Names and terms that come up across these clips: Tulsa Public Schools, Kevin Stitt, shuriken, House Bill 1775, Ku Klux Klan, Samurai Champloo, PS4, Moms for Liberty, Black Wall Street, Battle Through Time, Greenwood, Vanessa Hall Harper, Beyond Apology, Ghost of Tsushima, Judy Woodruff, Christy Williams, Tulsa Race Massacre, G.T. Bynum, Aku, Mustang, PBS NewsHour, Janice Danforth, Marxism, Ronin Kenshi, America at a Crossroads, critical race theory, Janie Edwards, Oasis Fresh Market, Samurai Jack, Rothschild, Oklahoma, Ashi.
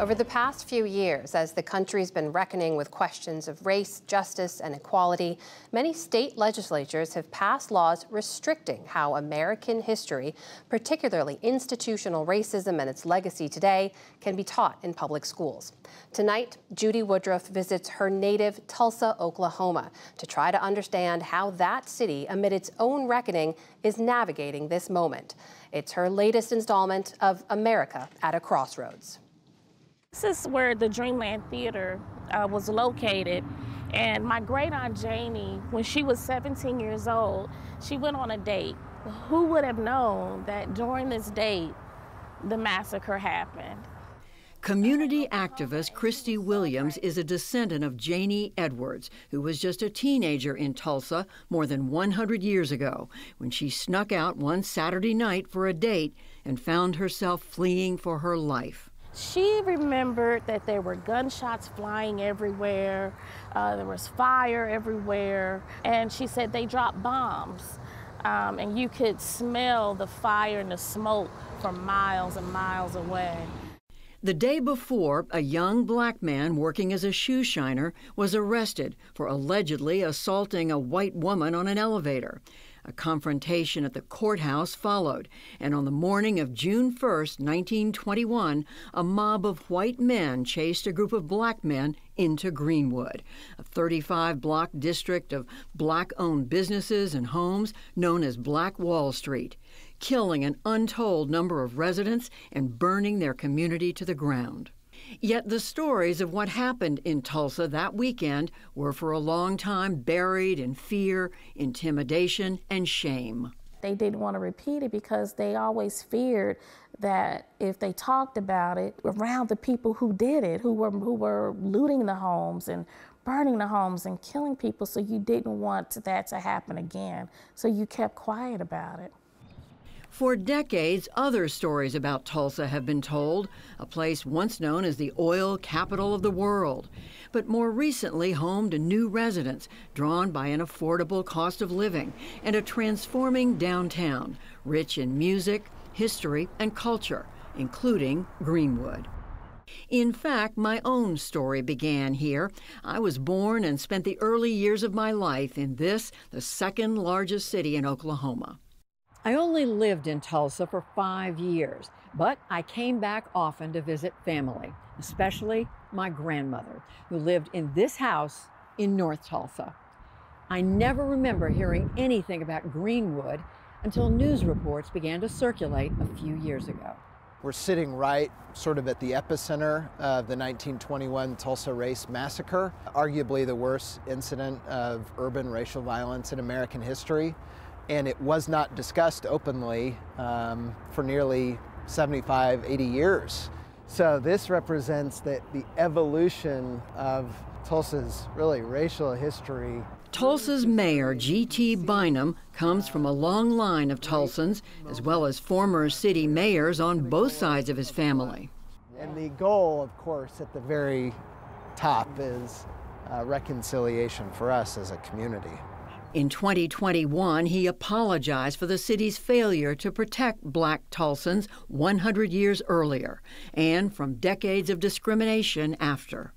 Over the past few years, as the country's been reckoning with questions of race, justice, and equality, many state legislatures have passed laws restricting how American history, particularly institutional racism and its legacy today, can be taught in public schools. Tonight, Judy Woodruff visits her native Tulsa, Oklahoma, to try to understand how that city, amid its own reckoning, is navigating this moment. It's her latest installment of America at a Crossroads. This is where the Dreamland Theater was located, and my great-aunt Janie, when she was 17 years old, she went on a date. Who would have known that during this date, the massacre happened? Community activist Christy Williams is a descendant of Janie Edwards, who was just a teenager in Tulsa more than 100 years ago, when she snuck out one Saturday night for a date and found herself fleeing for her life. She remembered that there were gunshots flying everywhere, there was fire everywhere, and she said they dropped bombs, and you could smell the fire and the smoke from miles and miles away. The day before, a young black man working as a shoe shiner was arrested for allegedly assaulting a white woman on an elevator. A confrontation at the courthouse followed, and on the morning of June 1, 1921, a mob of white men chased a group of black men into Greenwood, a 35-block district of black-owned businesses and homes known as Black Wall Street, killing an untold number of residents and burning their community to the ground. Yet the stories of what happened in Tulsa that weekend were for a long time buried in fear, intimidation, and shame. They didn't want to repeat it because they always feared that if they talked about it around the people who did it, who were looting the homes and burning the homes and killing people, so you didn't want that to happen again. So you kept quiet about it. For decades, other stories about Tulsa have been told, a place once known as the oil capital of the world, but more recently home to new residents drawn by an affordable cost of living and a transforming downtown, rich in music, history, and culture, including Greenwood. In fact, my own story began here. I was born and spent the early years of my life in this, the second largest city in Oklahoma. I only lived in Tulsa for 5 years, but I came back often to visit family, especially my grandmother, who lived in this house in North Tulsa. I never remember hearing anything about Greenwood until news reports began to circulate a few years ago. We're sitting right sort of at the epicenter of the 1921 Tulsa Race Massacre, arguably the worst incident of urban racial violence in American history. And it was not discussed openly for nearly 75, 80 years. So this represents the evolution of Tulsa's really racial history. Tulsa's mayor, G.T. Bynum, comes from a long line of Tulsans, as well as former city mayors on both sides of his family. And the goal, of course, at the very top is reconciliation for us as a community. In 2021, he apologized for the city's failure to protect black Tulsans 100 years earlier and from decades of discrimination after.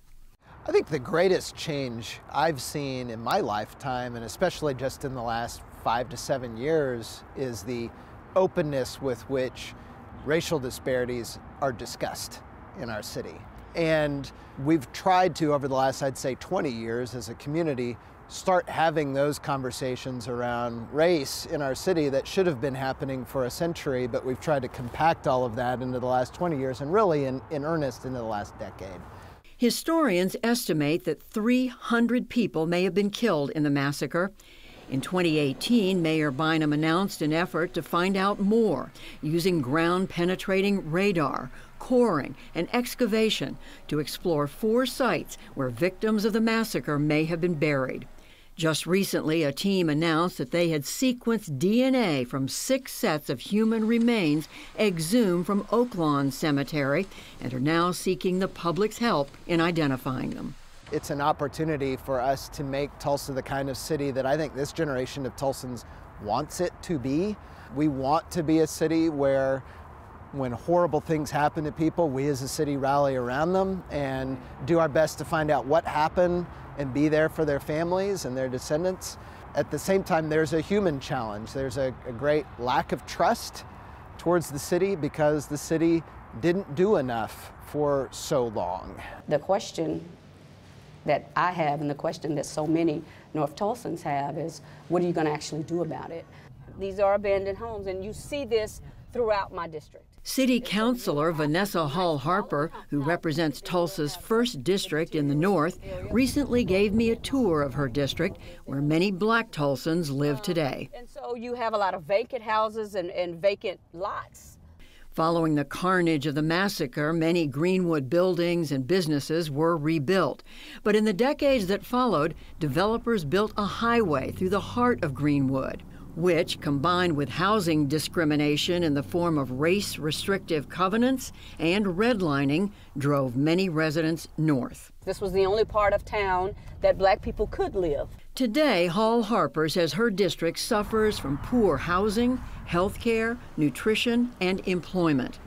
I think the greatest change I've seen in my lifetime, and especially just in the last 5 to 7 years, is the openness with which racial disparities are discussed in our city. And we've tried to, over the last, I'd say, 20 years as a community, start having those conversations around race in our city that should have been happening for a century, but we've tried to compact all of that into the last 20 years and really in earnest into the last decade. Historians estimate that 300 people may have been killed in the massacre. In 2018, Mayor Bynum announced an effort to find out more using ground-penetrating radar, coring, and excavation to explore 4 sites where victims of the massacre may have been buried. Just recently, a team announced that they had sequenced DNA from 6 sets of human remains exhumed from Oaklawn Cemetery and are now seeking the public's help in identifying them. It's an opportunity for us to make Tulsa the kind of city that I think this generation of Tulsans wants it to be. We want to be a city where when horrible things happen to people, we as a city rally around them and do our best to find out what happened and be there for their families and their descendants. At the same time, there's a human challenge. There's a great lack of trust towards the city because the city didn't do enough for so long. The question that I have and the question that so many North Tulsans have is, what are you going to actually do about it? These are abandoned homes, and you see this throughout my district. City Councilor Vanessa Hall Harper, who represents Tulsa's first district in the north, recently gave me a tour of her district where many black Tulsans live today. And so you have a lot of vacant houses and vacant lots. Following the carnage of the massacre, many Greenwood buildings and businesses were rebuilt. But in the decades that followed, developers built a highway through the heart of Greenwood, which, combined with housing discrimination in the form of race-restrictive covenants and redlining, drove many residents north. This was the only part of town that black people could live. Today, Hall Harper says her district suffers from poor housing, health care, nutrition, and employment.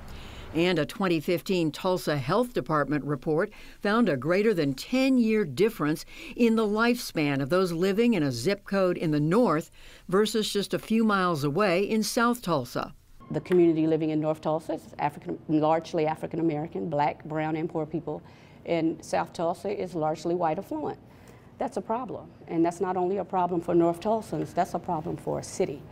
And a 2015 Tulsa Health Department report found a greater than 10-year difference in the lifespan of those living in a zip code in the north versus just a few miles away in South Tulsa. The community living in North Tulsa is largely African-American, black, brown, and poor people, and South Tulsa is largely white affluent. That's a problem, and that's not only a problem for North Tulsans, that's a problem for a city.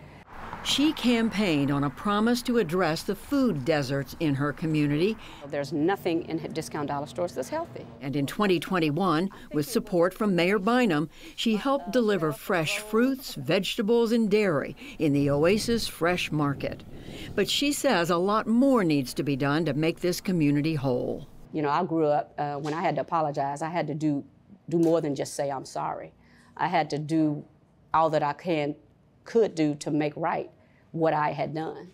She campaigned on a promise to address the food deserts in her community. There's nothing in discount dollar stores that's healthy. And in 2021, with support from Mayor Bynum, she helped deliver fresh fruits, vegetables, and dairy in the Oasis Fresh Market. But she says a lot more needs to be done to make this community whole. You know, I grew up, when I had to apologize, I had to do more than just say I'm sorry. I had to do all that I could do to make right what I had done.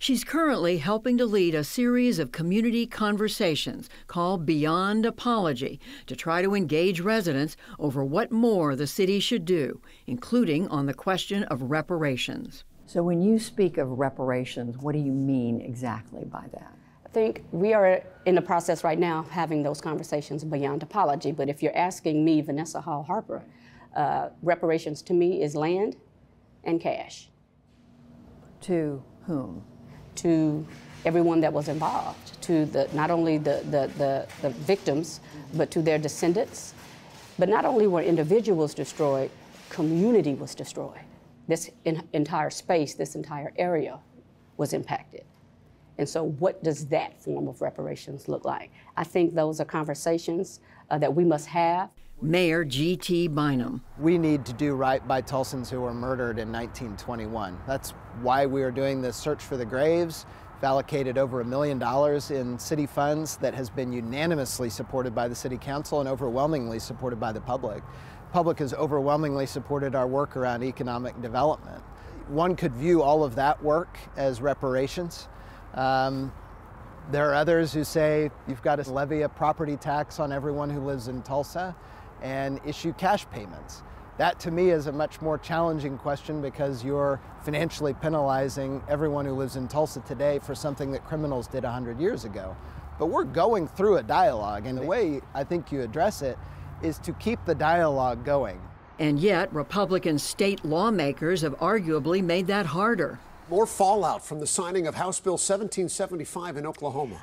She's currently helping to lead a series of community conversations called Beyond Apology to try to engage residents over what more the city should do, including on the question of reparations. So when you speak of reparations, what do you mean exactly by that? I think we are in the process right now of having those conversations beyond apology, but if you're asking me, Vanessa Hall Harper, reparations to me is land and cash. To whom? To everyone that was involved, to the, not only the victims, but to their descendants. But not only were individuals destroyed, community was destroyed. This entire space, this entire area was impacted. And so what does that form of reparations look like? I think those are conversations that we must have. Mayor G.T. Bynum. We need to do right by Tulsans who were murdered in 1921. That's why we are doing this search for the graves. We've allocated over $1 million in city funds that has been unanimously supported by the City Council and overwhelmingly supported by the public. The public has overwhelmingly supported our work around economic development. One could view all of that work as reparations. There are others who say you've got to levy a property tax on everyone who lives in Tulsa and issue cash payments. That to me is a much more challenging question because you're financially penalizing everyone who lives in Tulsa today for something that criminals did 100 years ago. But we're going through a dialogue, and the way I think you address it is to keep the dialogue going. And yet, Republican state lawmakers have arguably made that harder. More fallout from the signing of House Bill 1775 in Oklahoma.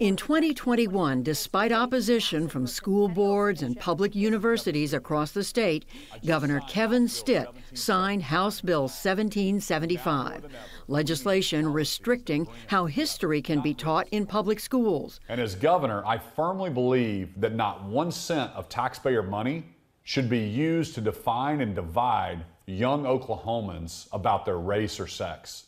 In 2021, despite opposition from school boards and public universities across the state, Governor Kevin Stitt signed House Bill 1775, legislation restricting how history can be taught in public schools. And as governor, I firmly believe that not 1 cent of taxpayer money should be used to define and divide young Oklahomans about their race or sex.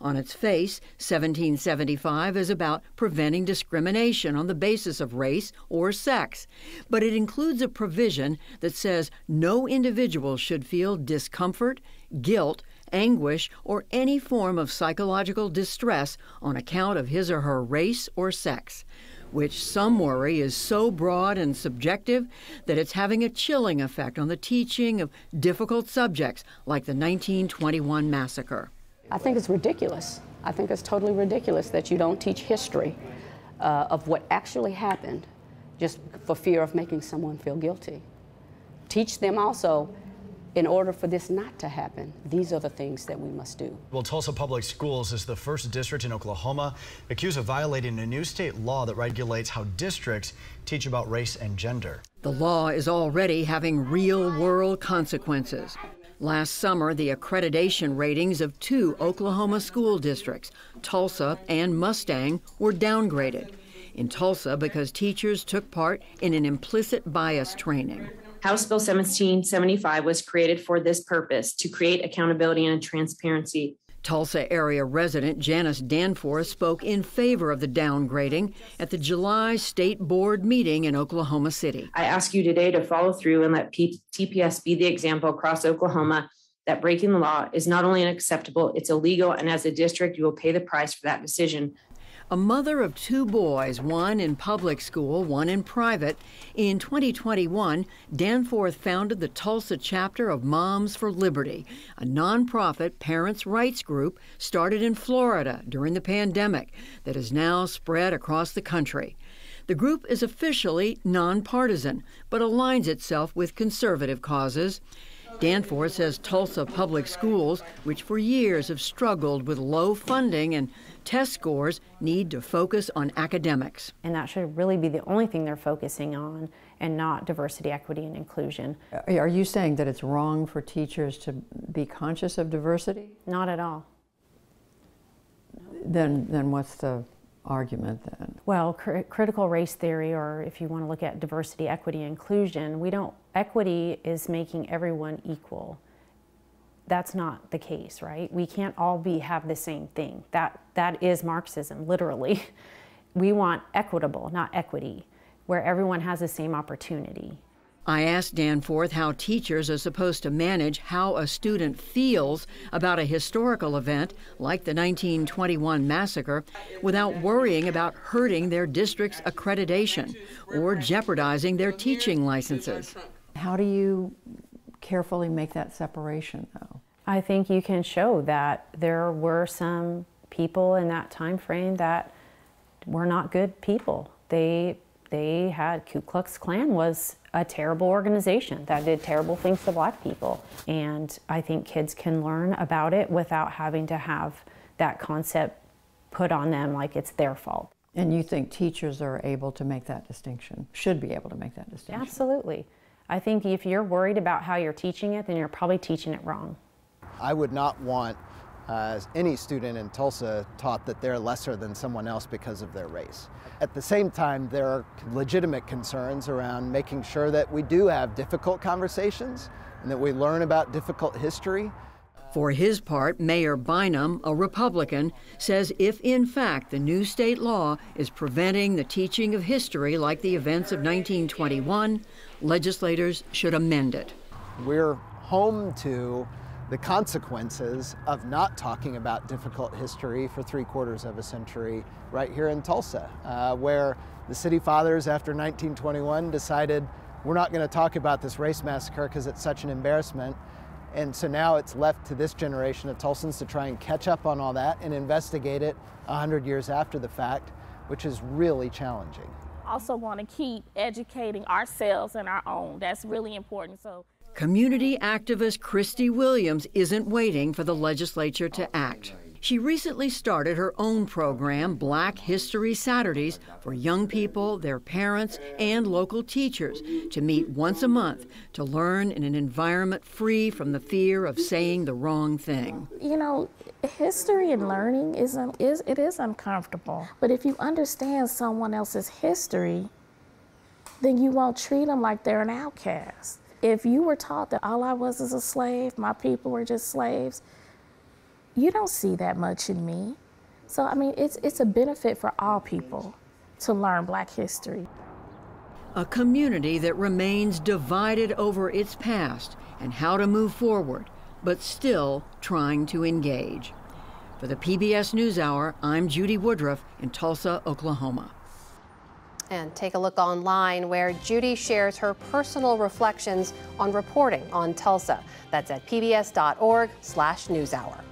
On its face, 1775 is about preventing discrimination on the basis of race or sex, but it includes a provision that says no individual should feel discomfort, guilt, anguish, or any form of psychological distress on account of his or her race or sex, which some worry is so broad and subjective that it's having a chilling effect on the teaching of difficult subjects like the 1921 massacre. I think it's ridiculous. I think it's totally ridiculous that you don't teach history of what actually happened just for fear of making someone feel guilty. Teach them also, in order for this not to happen, these are the things that we must do. Well, Tulsa Public Schools is the first district in Oklahoma accused of violating a new state law that regulates how districts teach about race and gender. The law is already having real-world consequences. Last summer, the accreditation ratings of two Oklahoma school districts, Tulsa and Mustang, were downgraded. In Tulsa, because teachers took part in an implicit bias training. House Bill 1775 was created for this purpose, to create accountability and transparency. Tulsa area resident Janice Danforth spoke in favor of the downgrading at the July State Board meeting in Oklahoma City. I ask you today to follow through and let TPS be the example across Oklahoma that breaking the law is not only unacceptable, it's illegal, and as a district, you will pay the price for that decision. A mother of two boys, one in public school, one in private. In 2021, Danforth founded the Tulsa chapter of Moms for Liberty, a nonprofit parents' rights group started in Florida during the pandemic that has now spread across the country. The group is officially nonpartisan, but aligns itself with conservative causes. Danforth says Tulsa Public Schools, which for years have struggled with low funding and test scores, need to focus on academics. And that should really be the only thing they're focusing on, and not diversity, equity, and inclusion. Are you saying that it's wrong for teachers to be conscious of diversity? Not at all. Then what's the argument then? Well, critical race theory, or if you want to look at diversity, equity, inclusion, equity is making everyone equal. That's not the case, right? We can't all have the same thing. That is Marxism, literally. We want equitable, not equity, where everyone has the same opportunity. I asked Danforth how teachers are supposed to manage how a student feels about a historical event like the 1921 massacre without worrying about hurting their district's accreditation or jeopardizing their teaching licenses. How do you carefully make that separation, though? I think you can show that there were some people in that time frame that were not good people. They had, Ku Klux Klan was a terrible organization that did terrible things to Black people. And I think kids can learn about it without having to have that concept put on them like it's their fault. And you think teachers are able to make that distinction, should be able to make that distinction? Absolutely. I think if you're worried about how you're teaching it, then you're probably teaching it wrong. I would not want any student in Tulsa taught that they're lesser than someone else because of their race. At the same time, there are legitimate concerns around making sure that we do have difficult conversations and that we learn about difficult history. For his part, Mayor Bynum, a Republican, says if in fact the new state law is preventing the teaching of history like the events of 1921, legislators should amend it. We're home to the consequences of not talking about difficult history for 3/4 of a century right here in Tulsa, where the City Fathers after 1921 decided we're not going to talk about this race massacre because it's such an embarrassment. And so now it's left to this generation of Tulsans to try and catch up on all that and investigate it 100 years after the fact, which is really challenging. Also want to keep educating ourselves and our own. That's really important. So community activist Christy Williams isn't waiting for the legislature to act. She recently started her own program, Black History Saturdays, for young people, their parents, and local teachers to meet once a month to learn in an environment free from the fear of saying the wrong thing. You know, history and learning is uncomfortable, but if you understand someone else's history, then you won't treat them like they're an outcast. If you were taught that all I was is a slave, my people were just slaves, you don't see that much in me. So, I mean, it's a benefit for all people to learn Black history. A community that remains divided over its past and how to move forward, but still trying to engage. For the PBS NewsHour, I'm Judy Woodruff in Tulsa, Oklahoma. And take a look online where Judy shares her personal reflections on reporting on Tulsa. That's at pbs.org/newshour.